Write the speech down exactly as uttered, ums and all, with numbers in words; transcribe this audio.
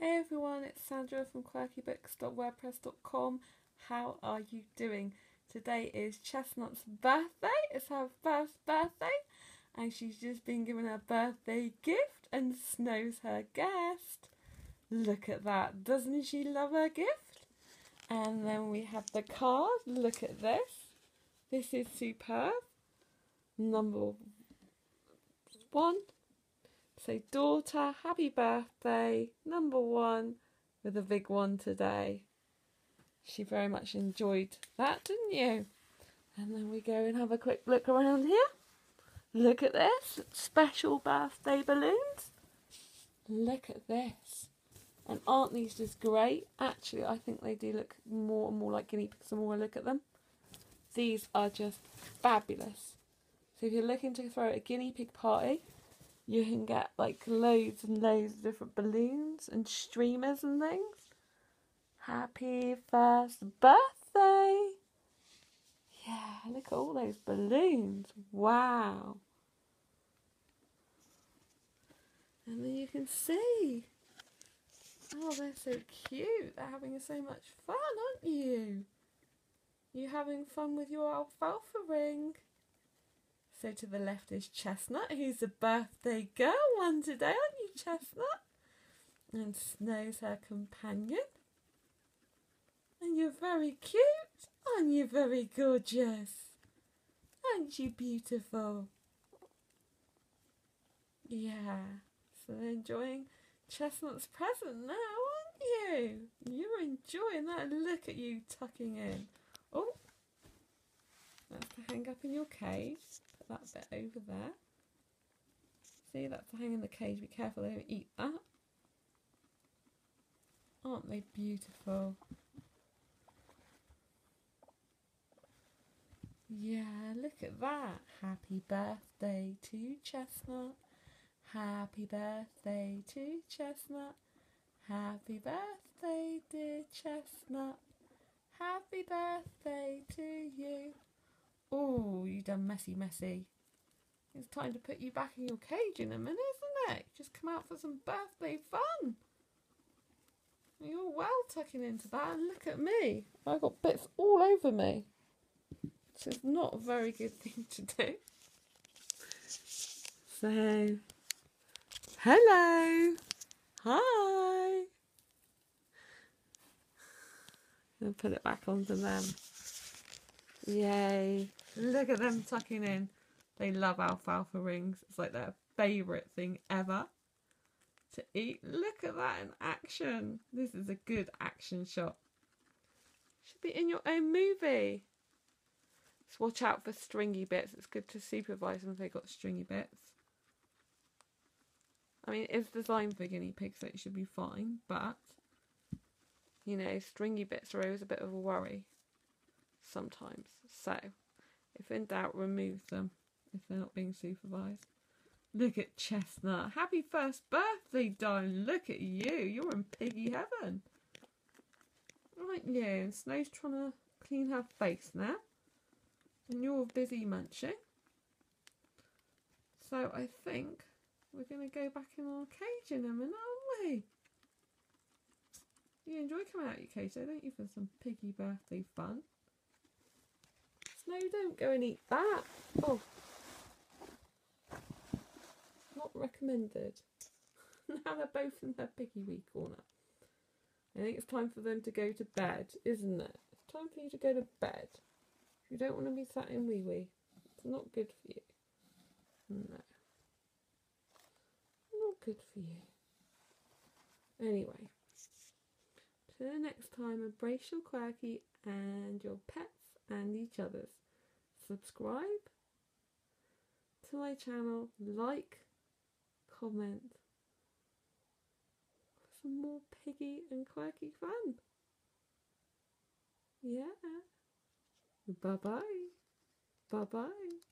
Hey everyone, it's Sandra from quirky books dot wordpress dot com. How are you doing? Today is Chestnut's birthday. It's her first birthday and she's just been given her birthday gift and Snow's her guest. Look at that. Doesn't she love her gift? And then we have the card. Look at this. This is superb. Number one. So, daughter, happy birthday, number one, with a big one today. She very much enjoyed that, didn't you? And then we go and have a quick look around here. Look at this, special birthday balloons. Look at this. And aren't these just great? Actually, I think they do look more and more like guinea pigs the more I look at them. These are just fabulous. So if you're looking to throw a guinea pig party, you can get like loads and loads of different balloons and streamers and things. Happy first birthday! Yeah, look at all those balloons. Wow! And then you can see. Oh, they're so cute. They're having so much fun, aren't you? You're having fun with your alfalfa ring. So to the left is Chestnut, who's a birthday girl one today, aren't you, Chestnut? And Snow's her companion. And you're very cute, aren't you very gorgeous? Aren't you beautiful? Yeah, so they're enjoying Chestnut's present now, aren't you? You're enjoying that. Look at you tucking in. Oh, that's to hang up in your cage. That bit over there. See, that's hanging in the cage. Be careful, they don't eat that. Aren't they beautiful? Yeah, look at that. Happy birthday to Chestnut. Happy birthday to Chestnut. Happy birthday, dear Chestnut. Happy birthday to you. Oh, you done messy, messy. It's time to put you back in your cage in a minute, isn't it? Just come out for some birthday fun. You're well tucking into that. And look at me. I've got bits all over me. So it's not a very good thing to do. So, hello. Hi. I'll put it back onto them. Yay. Look at them tucking in. They love alfalfa rings. It's like their favourite thing ever to eat. Look at that in action. This is a good action shot. Should be in your own movie. Just watch out for stringy bits. It's good to supervise them if they've got stringy bits. I mean, it's designed for guinea pigs, so it should be fine. But, you know, stringy bits are always a bit of a worry sometimes, so if in doubt, remove them if they're not being supervised. Look at Chestnut. Happy first birthday, darling. Look at you. You're in piggy heaven, aren't you? And Snow's trying to clean her face now and you're busy munching, so I think we're going to go back in our cage in a minute, aren't we? You enjoy coming out of your cage though, don't you, for some piggy birthday fun? No, don't go and eat that. Oh, not recommended. Now they're both in their piggy wee corner. I think it's time for them to go to bed, isn't it? It's time for you to go to bed. You don't want to be sat in wee wee. It's not good for you. No, not good for you. Anyway, till the next time, embrace your quirky and your pets and each other's. Subscribe to my channel, like, comment for some more piggy and quirky fun. Yeah. Bye bye. Bye bye.